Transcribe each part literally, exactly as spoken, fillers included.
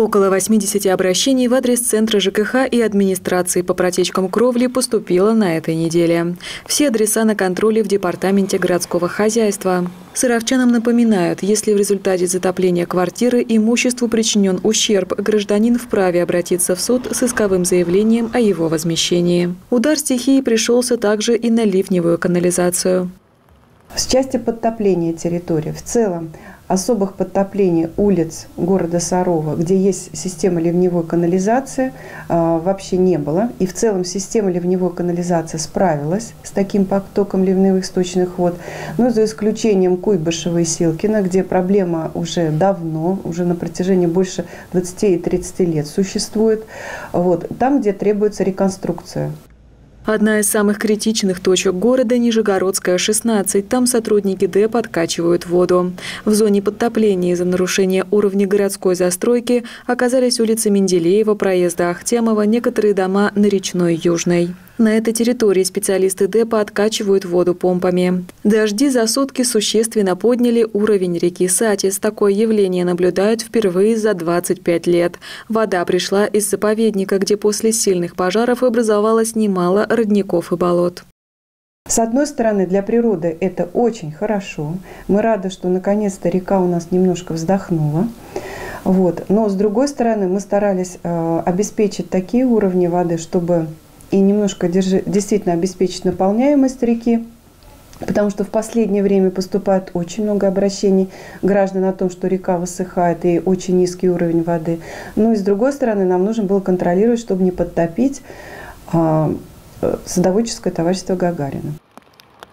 Около восьмидесяти обращений в адрес Центра ЖКХ и администрации по протечкам кровли поступило на этой неделе. Все адреса на контроле в департаменте городского хозяйства. Саровчанам напоминают, если в результате затопления квартиры имуществу причинен ущерб, гражданин вправе обратиться в суд с исковым заявлением о его возмещении. Удар стихии пришелся также и на ливневую канализацию. С части подтопления территории в целом особых подтоплений улиц города Сарова, где есть система ливневой канализации, вообще не было. И в целом система ливневой канализации справилась с таким потоком ливневых сточных вод. Но за исключением Куйбышева и Силкина, где проблема уже давно, уже на протяжении больше двадцати и тридцати лет существует, вот, там, где требуется реконструкция. Одна из самых критичных точек города – Нижегородская, шестнадцать. Там сотрудники ДЭП откачивают воду. В зоне подтопления из-за нарушения уровня городской застройки оказались улицы Менделеева, проезда Ахтямова, некоторые дома на Речной Южной. На этой территории специалисты ДЭПа откачивают воду помпами. Дожди за сутки существенно подняли уровень реки Сатис. Такое явление наблюдают впервые за двадцать пять лет. Вода пришла из заповедника, где после сильных пожаров образовалось немало родников и болот. С одной стороны, для природы это очень хорошо. Мы рады, что наконец-то река у нас немножко вздохнула. Вот. Но с другой стороны, мы старались э, обеспечить такие уровни воды, чтобы... и немножко держи, действительно обеспечить наполняемость реки, потому что в последнее время поступает очень много обращений граждан о том, что река высыхает и очень низкий уровень воды. Ну и с другой стороны, нам нужно было контролировать, чтобы не подтопить а, садоводческое товарищество Гагарина.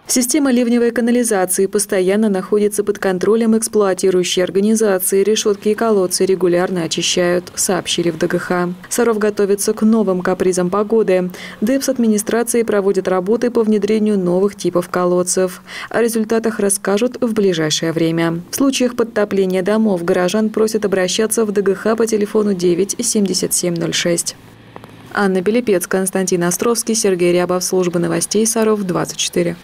Система ливневой канализации постоянно находится под контролем эксплуатирующей организации. Решетки и колодцы регулярно очищают, сообщили в ДГХ. Саров готовится к новым капризам погоды. ДЭП с администрацией проводит работы по внедрению новых типов колодцев. О результатах расскажут в ближайшее время. В случаях подтопления домов горожан просят обращаться в ДГХ по телефону девять семьдесят семь ноль шесть. Анна Пилипец, Константин Островский, Сергей Рябов. Служба новостей Саров, двадцать четыре.